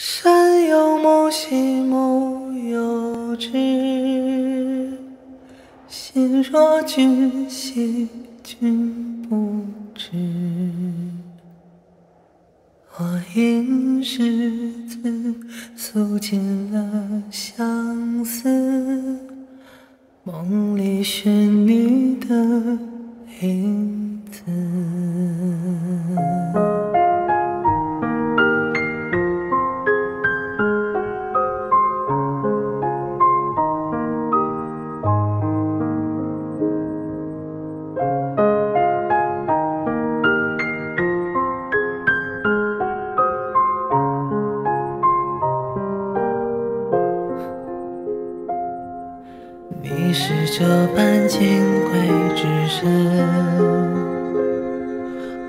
山有木兮木有枝，心若君兮君不知。我因诗字诉尽了相思，梦里是你的影子。 你是这般金贵之身，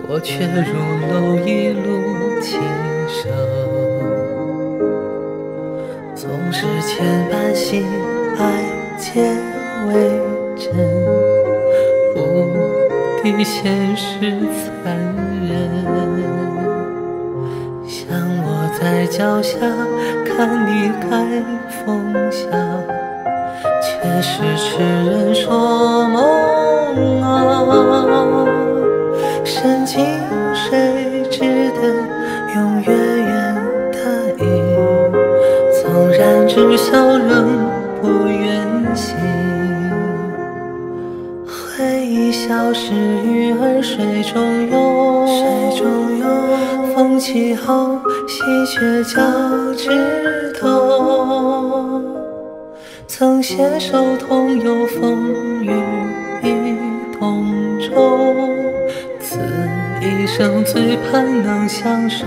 我却如蝼蚁露琴声。总是千般喜爱皆为真，不敌现实残忍。像我在脚下看你开风香。 却是痴人说梦啊，深情谁值得用月圆的意？纵然知笑仍不愿醒，回忆消失于耳水中涌，风起后喜鹊交枝头。 曾携手同游风雨一同舟，此一生最盼能相守。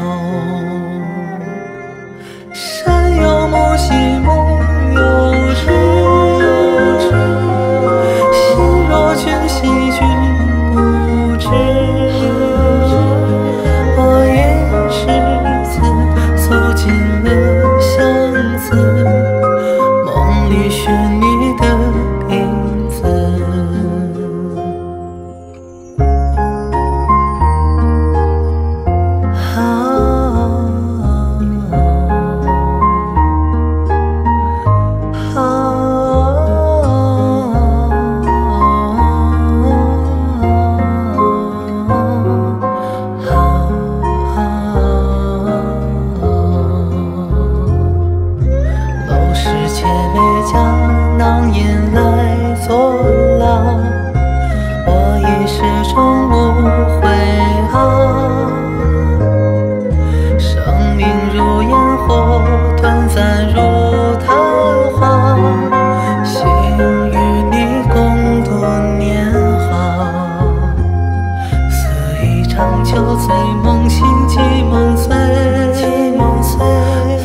山有木兮木有枝，心若君兮君不知。我因诗字诉尽了相思。 你是你的影子，陋室且美。 囊萤来作浪，我一世终无悔啊！生命如烟火，短暂如昙花，幸与你共度年华。似一场酒醉，梦醒即梦碎，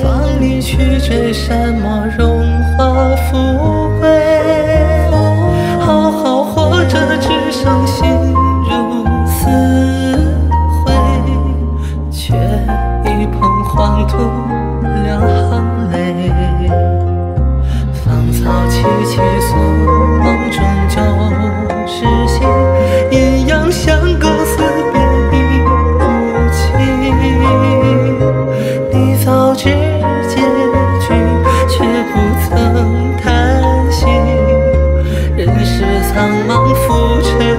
放你去追山漠荣华富。 伤心如死灰，却一捧黄土两行泪。芳草萋萋诉梦中旧时情，阴阳相隔似别亦无期。你早知结局，却不曾叹息。人世苍茫浮沉。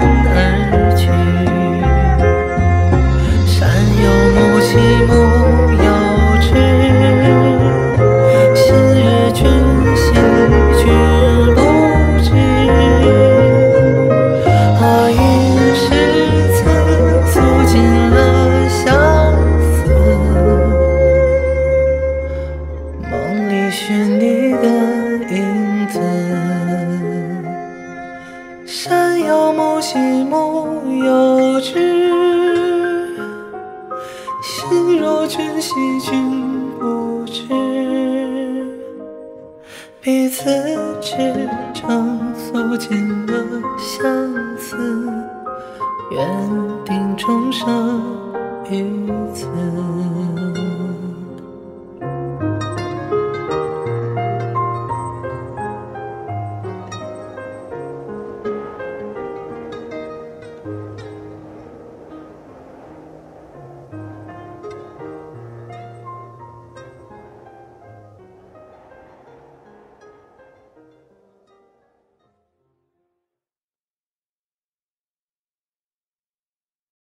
是你的影子，山有木兮木有枝，心若君兮君不知，彼此之诚诉尽了相思，缘定终生一。